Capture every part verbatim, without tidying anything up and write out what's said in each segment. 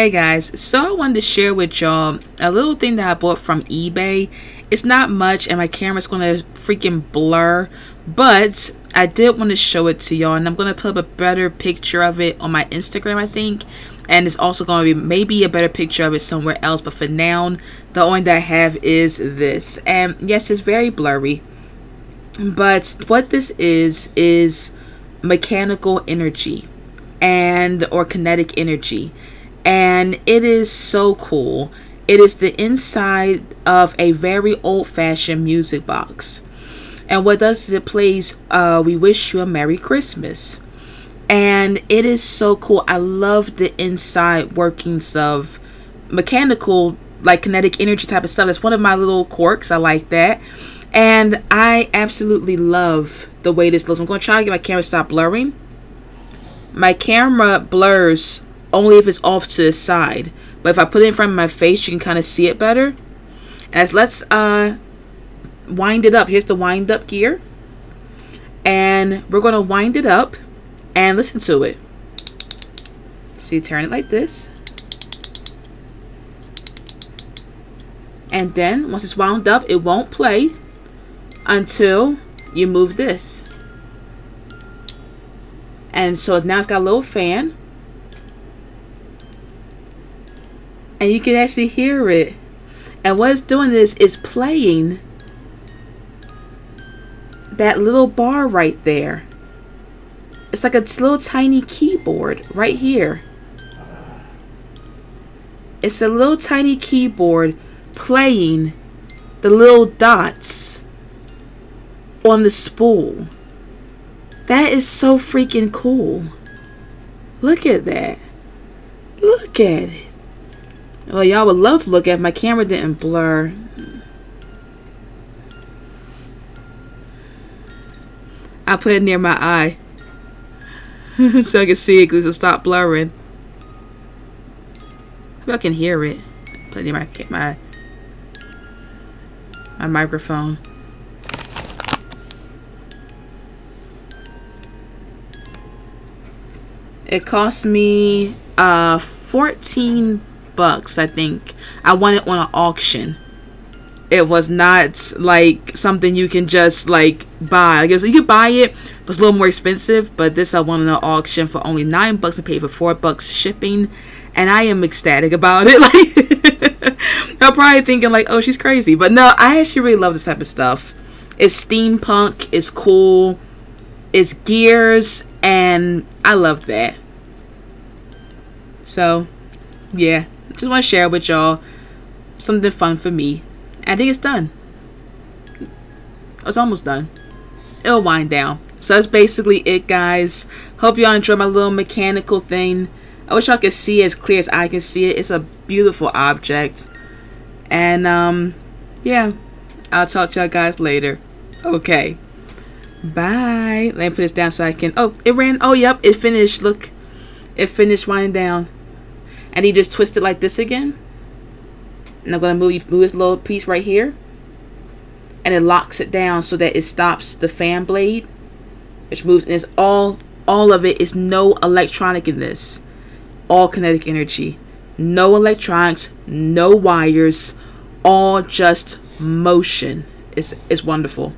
Hey guys, so I wanted to share with y'all a little thing that I bought from eBay. It's not much and my camera's going to freaking blur, but I did want to show it to y'all, and I'm going to put up a better picture of it on my Instagram, I think, and it's also going to be maybe a better picture of it somewhere else, but for now, the only that I have is this. And yes, it's very blurry, but what this is is mechanical energy and or kinetic energy, and it is so cool. It is the inside of a very old-fashioned music box. And what does is it plays uh, We Wish You a Merry Christmas. And it is so cool. I love the inside workings of mechanical, like kinetic energy type of stuff. That's one of my little quirks. I like that. And I absolutely love the way this looks. I'm going to try to get my camera to stop blurring. My camera blurs only if it's off to the side. But if I put it in front of my face, you can kind of see it better. As let's uh, wind it up. Here's the wind up gear. And we're going to wind it up and listen to it. So you turn it like this. And then once it's wound up, it won't play until you move this. And so now it's got a little fan. And you can actually hear it. And what it's doing is it's playing that little bar right there. It's like a little tiny keyboard right here. It's a little tiny keyboard playing the little dots on the spool. That is so freaking cool. Look at that. Look at it. Well, y'all would love to look at if my camera didn't blur. I put it near my eye so I can see it because it'll stop blurring. Hope I can hear it. Put it near my my my microphone. It cost me uh fourteen. Bucks, I think. I won it on an auction. It was not like something you can just like buy. I guess you could buy it, but it's a little more expensive. But this I won on an auction for only nine bucks and paid for four bucks shipping, and I am ecstatic about it. Like I'm probably thinking like, oh, she's crazy, but no, I actually really love this type of stuff. It's steampunk. It's cool. It's gears, and I love that. So, yeah. Just want to share with y'all something fun for me. I think it's done. It's almost done. It'll wind down. So that's basically it, guys. Hope y'all enjoy my little mechanical thing. I wish y'all could see it as clear as I can see it. It's a beautiful object. And um, yeah, I'll talk to y'all guys later. Okay, bye. Let me put this down so I can. Oh, it ran. Oh, yep, it finished. Look, it finished winding down. And he just twisted like this again. And I'm going to move, move this little piece right here. And it locks it down so that it stops the fan blade, which moves. And it's all, all of it is no electronic in this. All kinetic energy. No electronics, no wires, all just motion. It's, it's wonderful.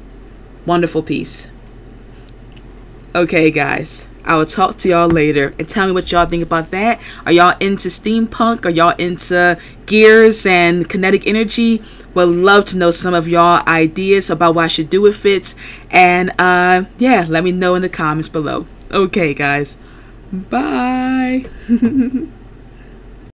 Wonderful piece. Okay, guys. I will talk to y'all later, and tell me what y'all think about that. Are y'all into steampunk? Are y'all into gears and kinetic energy? Would love to know some of y'all ideas about what I should do with it. And uh, yeah, let me know in the comments below. Okay, guys. Bye.